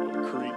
Creep.